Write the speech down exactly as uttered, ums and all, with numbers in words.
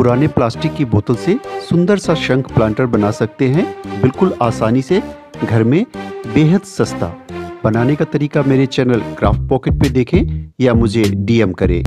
पुराने प्लास्टिक की बोतल से सुंदर सा शंख प्लांटर बना सकते हैं बिल्कुल आसानी से घर में, बेहद सस्ता। बनाने का तरीका मेरे चैनल क्राफ्ट पॉकेट पे देखें या मुझे डीएम करें।